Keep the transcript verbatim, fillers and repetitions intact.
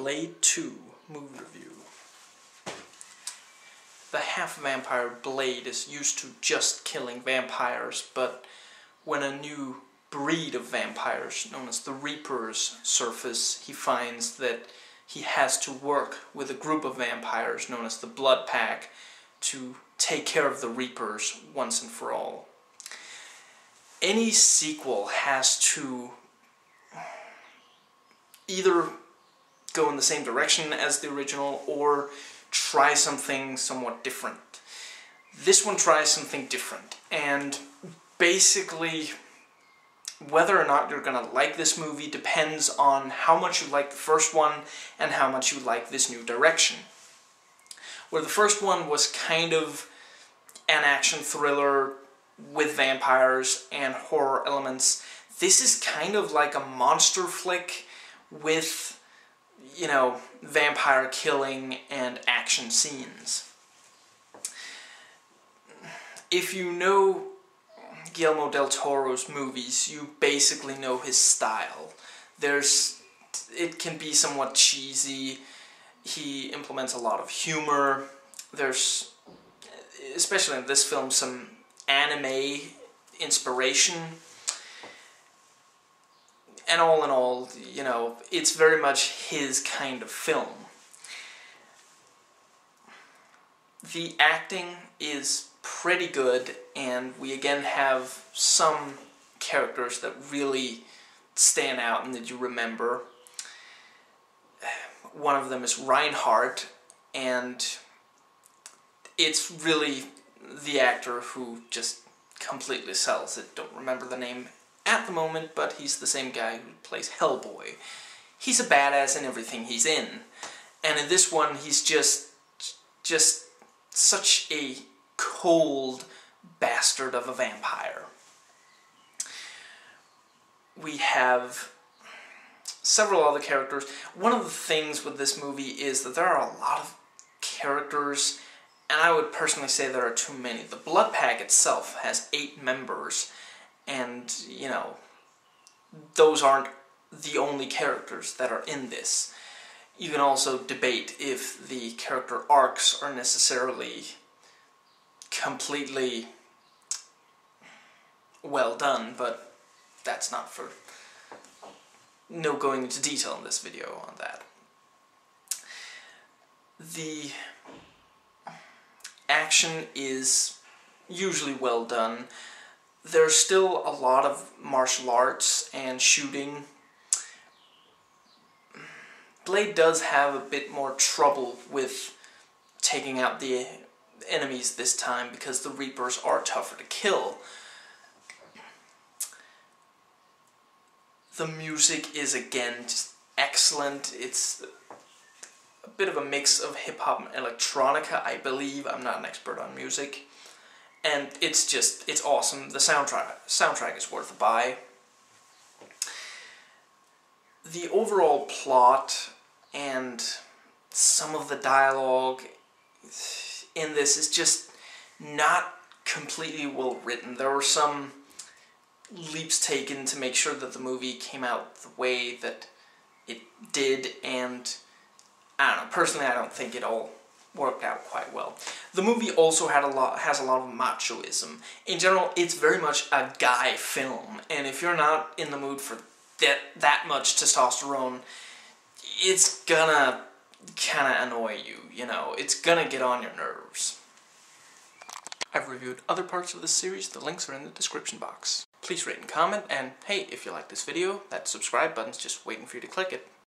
Blade two movie review. The half-vampire Blade is used to just killing vampires, but when a new breed of vampires, known as the Reapers, surface, he finds that he has to work with a group of vampires, known as the Blood Pack, to take care of the Reapers once and for all. Any sequel has to either go in the same direction as the original, or try something somewhat different. This one tries something different, and basically whether or not you're gonna like this movie depends on how much you like the first one and how much you like this new direction. Where the first one was kind of an action thriller with vampires and horror elements, this is kind of like a monster flick with, you know, vampire killing and action scenes. If you know Guillermo del Toro's movies, you basically know his style. There's, it can be somewhat cheesy, he implements a lot of humor, there's, especially in this film, some anime inspiration. And all in all, you know, it's very much his kind of film. The acting is pretty good, and we again have some characters that really stand out and that you remember. One of them is Reinhardt, and it's really the actor who just completely sells it. Don't remember the name at the moment, but he's the same guy who plays Hellboy. He's a badass in everything he's in, and in this one he's just just such a cold bastard of a vampire. We have several other characters. One of the things with this movie is that there are a lot of characters, and I would personally say there are too many. The Blood Pack itself has eight members, and, you know, those aren't the only characters that are in this. You can also debate if the character arcs are necessarily completely well done, but that's not for... no going into detail in this video on that. The action is usually well done. There's still a lot of martial arts and shooting. Blade does have a bit more trouble with taking out the enemies this time because the Reapers are tougher to kill. The music is again just excellent. It's a bit of a mix of hip-hop and electronica, I believe. I'm not an expert on music. And it's just, it's awesome. The soundtrack, soundtrack is worth a buy. The overall plot and some of the dialogue in this is just not completely well written. There were some leaps taken to make sure that the movie came out the way that it did, and I don't know, personally I don't think it all worked out quite well. The movie also had a lot, has a lot of machoism. In general, it's very much a guy film, and if you're not in the mood for that, that much testosterone, it's gonna kinda annoy you, you know, it's gonna get on your nerves. I've reviewed other parts of this series, the links are in the description box. Please rate and comment, and hey, if you like this video, that subscribe button's just waiting for you to click it.